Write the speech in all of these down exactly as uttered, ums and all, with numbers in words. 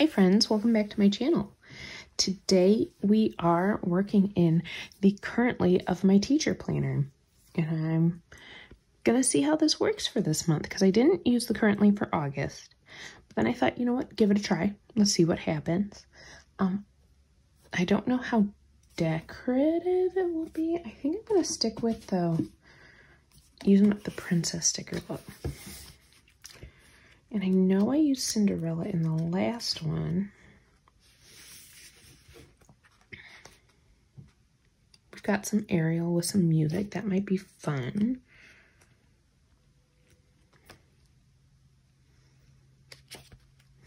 Hi friends, welcome back to my channel. Today we are working in the currently of my teacher planner, and I'm gonna see how this works for this month because I didn't use the currently for August, but then I thought, you know what, give it a try, let's see what happens. um I don't know how decorative it will be. I think I'm gonna stick with though using the princess sticker book. And I know I used Cinderella in the last one. We've got some Ariel with some music. That might be fun.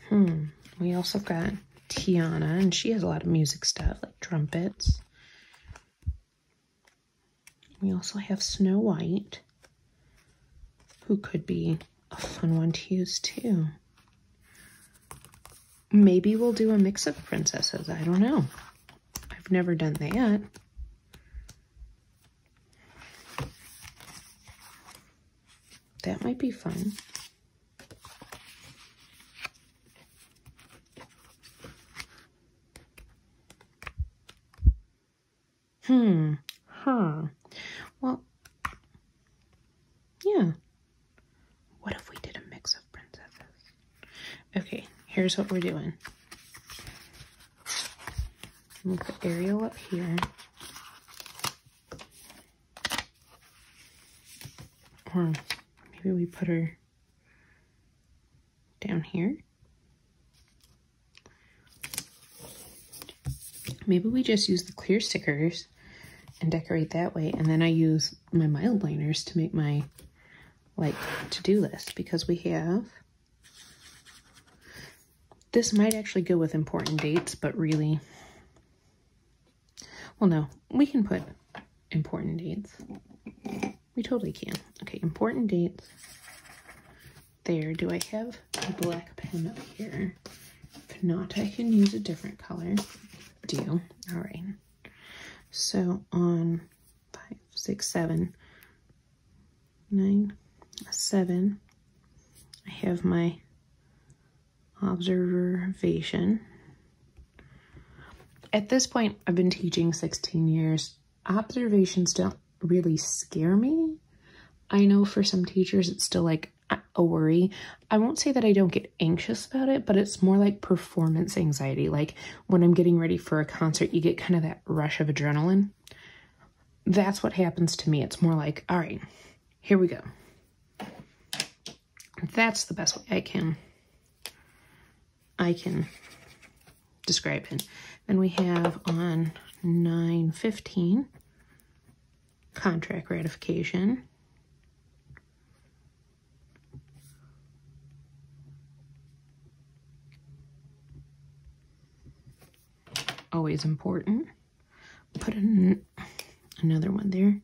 Hmm. We also got Tiana, and she has a lot of music stuff, like trumpets. We also have Snow White, who could be a fun one to use too. Maybe we'll do a mix of princesses. I don't know. I've never done that. That might be fun. Hmm. Huh. Well, yeah. What if we did a mix of princesses? Okay, here's what we're doing. We'll put Ariel up here. Or maybe we put her down here. Maybe we just use the clear stickers and decorate that way. And then I use my mild liners to make my like to-do list, because we have, this might actually go with important dates, but really, well no, we can put important dates. We totally can. Okay, important dates. There, do I have a black pen up here? If not, I can use a different color. Deal. All right. So on five, six, seven, nine, seven, I have my observation. At this point, I've been teaching sixteen years. Observations don't really scare me. I know for some teachers, it's still like a worry. I won't say that I don't get anxious about it, but it's more like performance anxiety. Like when I'm getting ready for a concert, you get kind of that rush of adrenaline. That's what happens to me. It's more like, all right, here we go. That's the best way I can, I can describe it. Then we have on nine fifteen, contract ratification. Always important. Put an, another one there.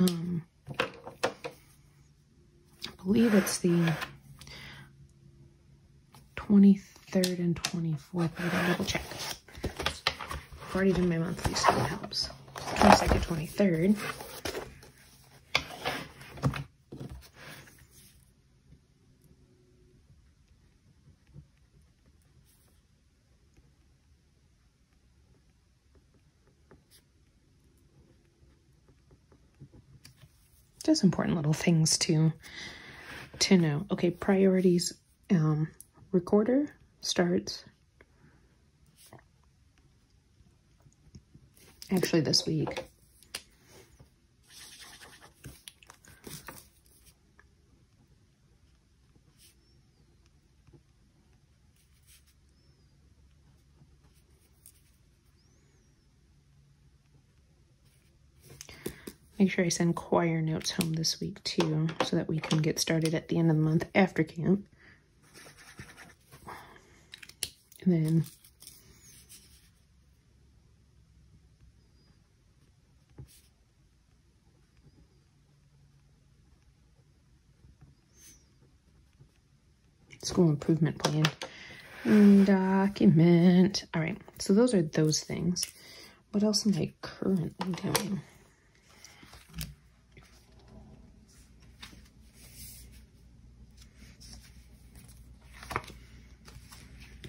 Um, I believe it's the twenty-third and twenty-fourth. I gotta double check. I've already done my monthly, so that helps. twenty-second, twenty-third. Just important little things to to know. Okay, priorities. Um, recorder starts actually this week. Make sure I send choir notes home this week too, so that we can get started at the end of the month after camp. And then school improvement plan, document. All right, so those are those things. What else am I currently doing?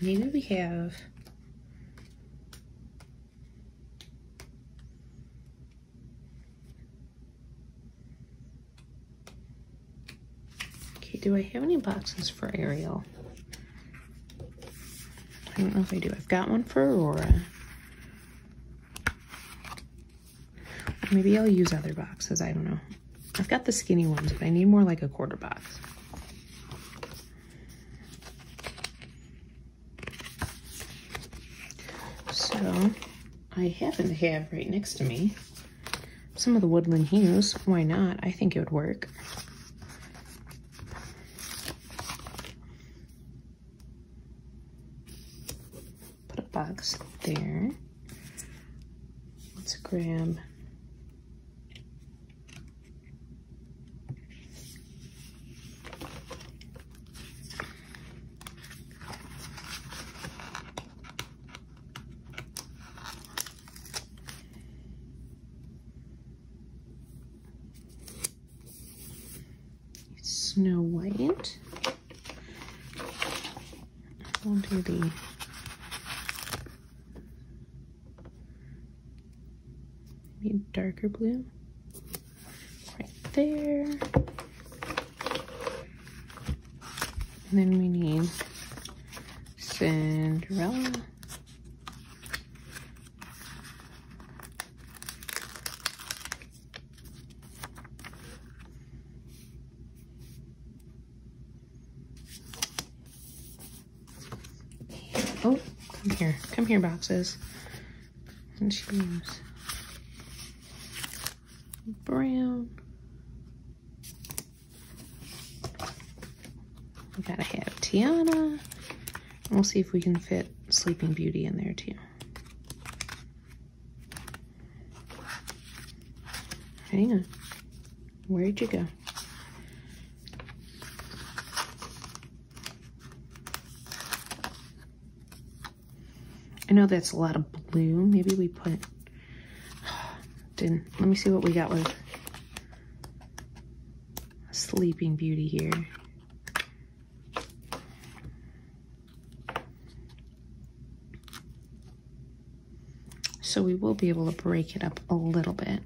Maybe we have okay, do I have any boxes for Ariel? I don't know if I do. I've got one for Aurora. Maybe I'll use other boxes, I don't know. I've got the skinny ones, but I need more like a quarter box. So, I happen to have right next to me some of the woodland hues. Why not? I think it would work. Put a box there. Let's grab Snow White. I'll do the maybe darker blue right there. And then we need Cinderella. Oh, come here. Come here, boxes. And she leaves brown. We gotta have Tiana. We'll see if we can fit Sleeping Beauty in there, too. Hang on. Where'd you go? I know that's a lot of blue. Maybe we put, didn't, let me see what we got with Sleeping Beauty here. So we will be able to break it up a little bit.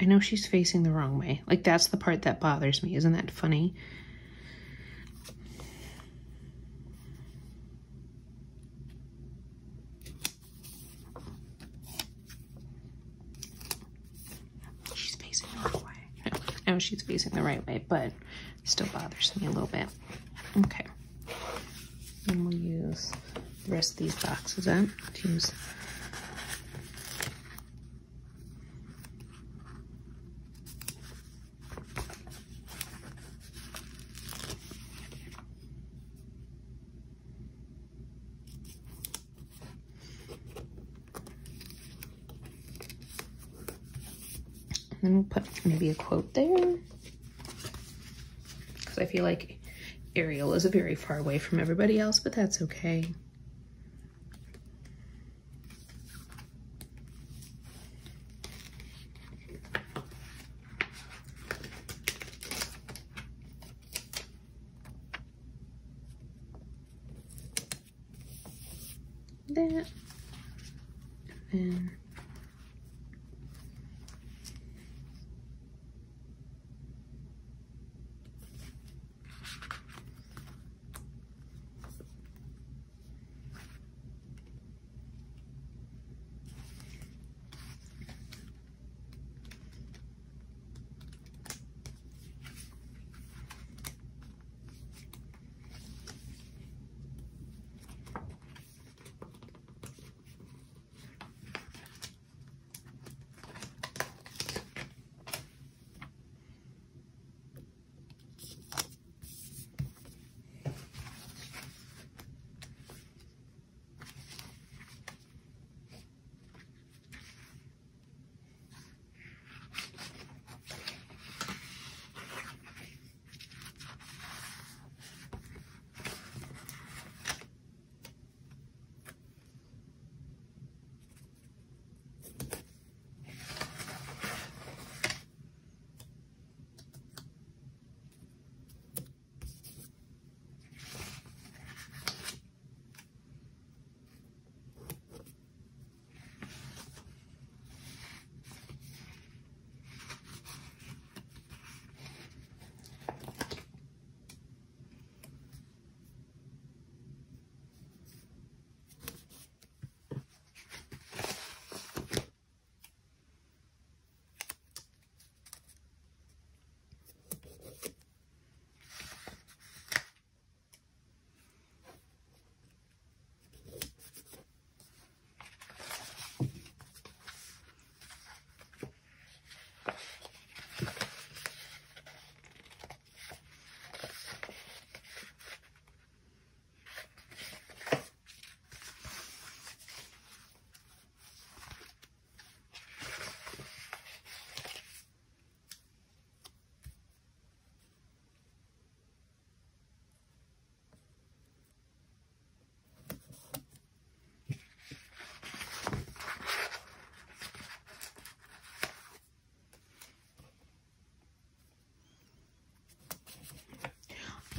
I know she's facing the wrong way. Like, that's the part that bothers me. Isn't that funny? She's facing the wrong way. No, I know she's facing the right way, but it still bothers me a little bit. Okay. And we'll use the rest of these boxes up. Use And we'll put maybe a quote there, because I feel like Ariel is very far away from everybody else, but that's okay. That, and then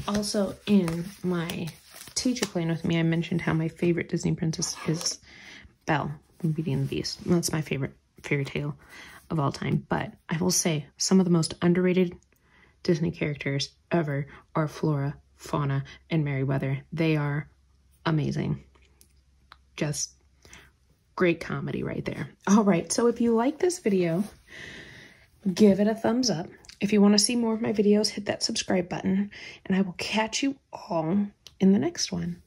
Also, in my teacher plan with me, I mentioned how my favorite Disney princess is Belle from Beauty and the Beast. And that's my favorite fairy tale of all time. But I will say some of the most underrated Disney characters ever are Flora, Fauna, and Merryweather. They are amazing. Just great comedy right there. All right, so if you like this video, give it a thumbs up. If you want to see more of my videos, hit that subscribe button, and I will catch you all in the next one.